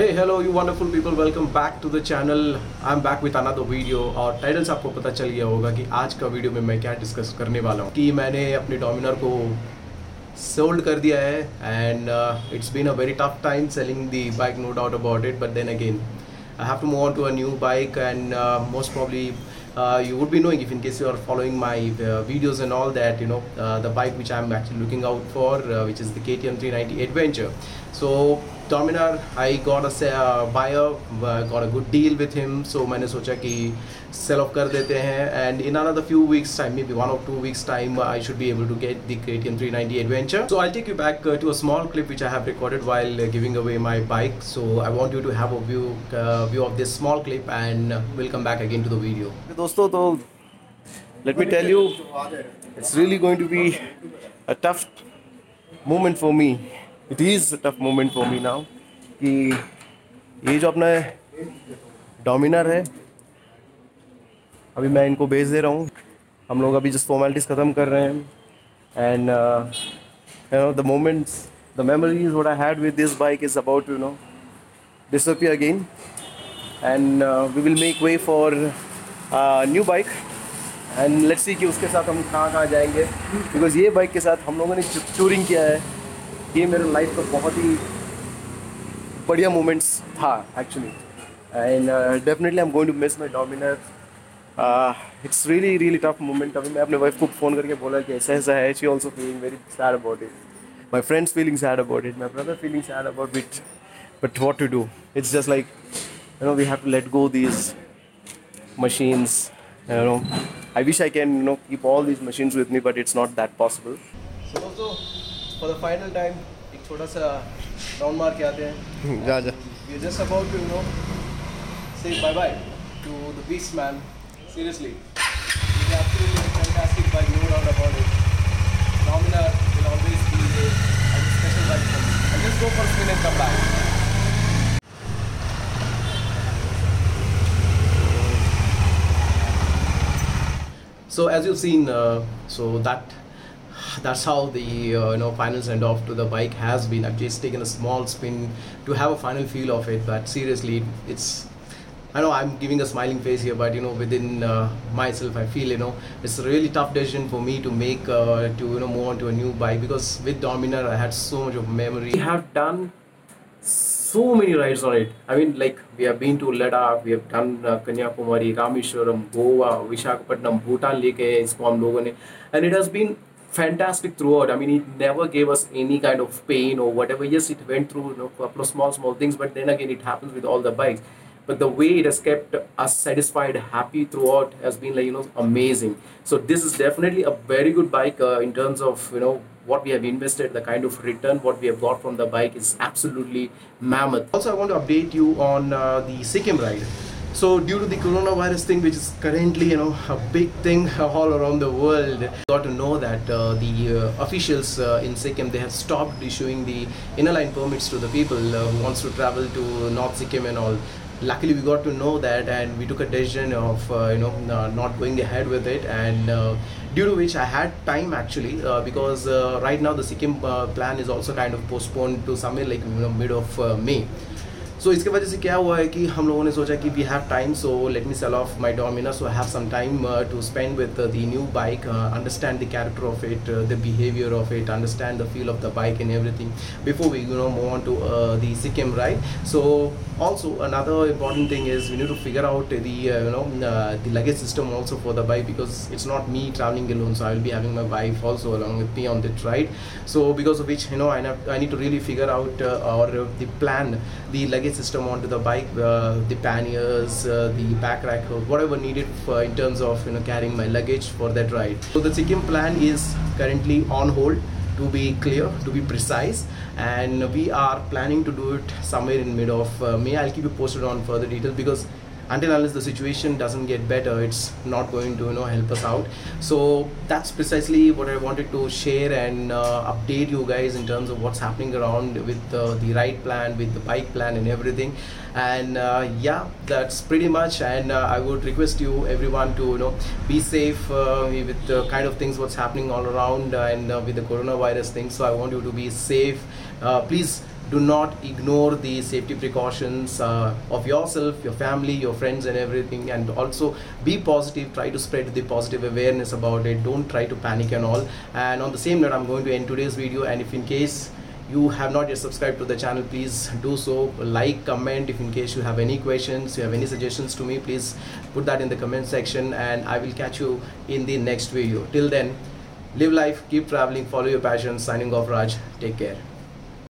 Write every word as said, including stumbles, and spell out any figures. Hey, hello you wonderful people, welcome back to the channel. I am back with another video और title से आपको पता चल गया होगा कि आज का वीडियो में मैं क्या डिस्कस करने वाला हूँ कि मैंने अपने डोमिनर को सोल्ड कर दिया है and it's been a very tough time selling the bike, no doubt about it, but then again I have to move on to a new bike and uh, most probably uh, you would be knowing if in case you are following my uh, videos and all that, you know, uh, the bike which I am actually looking out for uh, which is the K T M three ninety Adventure. So Dominar, I got a uh, buyer, uh, got a good deal with him, so I thought ki sell off kar dete hain and in another few weeks time, maybe one or two weeks time, uh, I should be able to get the K T M three ninety Adventure. So I'll take you back uh, to a small clip which I have recorded while uh, giving away my bike, so I want you to have a view uh, view of this small clip and we'll come back again to the video. Dosto, to let me tell you, it's really going to be a tough moment for me. It is a tough moment for me now कि ये जो अपना डोमिनर है अभी मैं इनको बेच दे रहा हूँ. हम लोग अभी जस्ट फॉर्मेलिटीज़ ख़त्म कर रहे हैं and you know the moments, the memories what I had with this bike is about you know disappear again and we will make way for new bike and let's see कि उसके साथ हम कहाँ कहाँ जाएंगे, बिकॉज ये bike के साथ हम लोगों ने टूरिंग किया है. ये मेरे लाइफ का बहुत ही बढ़िया मोमेंट्स था actually and definitely I am going to miss my Dominar. It's really really tough moment. अभी मैं अपने वाइफ को फ़ोन करके बोला कि ऐसा ऐसा है, she also feeling very sad about it, my friends feeling sad about it, my brother feeling sad about it, but what to do, it's just like you know we have to let go these machines. You know I wish I can you know keep all these machines with me, but it's not that possible. For the final time, एक छोटा सा round मार के आते हैं. जा जा. We are just about to, you know, say bye bye to the beast man. Seriously, he's absolutely fantastic bike, no doubt about it. Dominar will always be a, a special bike for me. I'll just go for a spin and come back. So as you've seen, uh, so that. That's how the uh, you know final send off to the bike has been. I've just taken a small spin to have a final feel of it, but seriously, it's, I know I'm giving a smiling face here, but you know within uh, myself I feel you know it's a really tough decision for me to make uh, to you know move on to a new bike, because with Dominar I had so much of memory. We have done so many rides on it. I mean, like we have been to Ladakh, we have done uh, Kanya Kumari, Ramishwaram, Goa, Vishakapatnam, Bhutan leke isko hum logon ne, and it has been fantastic throughout. I mean, it never gave us any kind of pain or whatever. Yes, it went through you know, a couple of small, small things, but then again, it happens with all the bikes. But the way it has kept us satisfied, happy throughout has been like, you know, amazing. So this is definitely a very good bike uh, in terms of, you know, what we have invested, the kind of return what we have got from the bike is absolutely mammoth. Also, I want to update you on uh, the Sikkim ride. So due to the coronavirus thing, which is currently you know a big thing all around the world, got to know that uh, the uh, officials uh, in Sikkim, they have stopped issuing the innerline permits to the people uh, who wants to travel to North Sikkim and all. Luckily we got to know that and we took a decision of uh, you know uh, not going ahead with it, and uh, due to which I had time actually uh, because uh, right now the Sikkim uh, plan is also kind of postponed to somewhere like you know, mid of uh, May. So इसके वजह से क्या हुआ है कि हम लोगों ने सोचा कि we have time, so let me sell off my Dominar, so I have some time uh, to spend with uh, the new bike, uh, understand the character of it, uh, the behavior of it, understand the feel of the bike and everything before we you know move on to uh, the Sikkim ride. So also another important thing is we need to figure out the uh, you know uh, the luggage system also for the bike, because it's not me traveling alone, so I will be having my wife also along with me on that ride. So because of which you know I I need to really figure out uh, or uh, the plan, the luggage system onto the bike, uh, the panniers, uh, the back rack, whatever needed for, in terms of you know carrying my luggage for that ride. So the Sikkim plan is currently on hold, to be clear, to be precise, and we are planning to do it somewhere in mid of uh, May. I'll keep you posted on further details, because until unless the situation doesn't get better, it's not going to you know help us out. So that's precisely what I wanted to share and uh, update you guys in terms of what's happening around with uh, the ride plan, with the bike plan and everything. And uh, yeah, that's pretty much, and uh, I would request you everyone to you know be safe uh, with the kind of things what's happening all around, and uh, with the coronavirus thing. So I want you to be safe. Uh, please do not ignore the safety precautions uh, of yourself, your family, your friends and everything, and also be positive, try to spread the positive awareness about it, don't try to panic and all. And on the same note, I'm going to end today's video, and if in case you have not yet subscribed to the channel, please do so, like, comment. If in case you have any questions, you have any suggestions to me, please put that in the comment section, and I will catch you in the next video. Till then, live life, keep traveling, follow your passion. Signing off, Raj. Take care.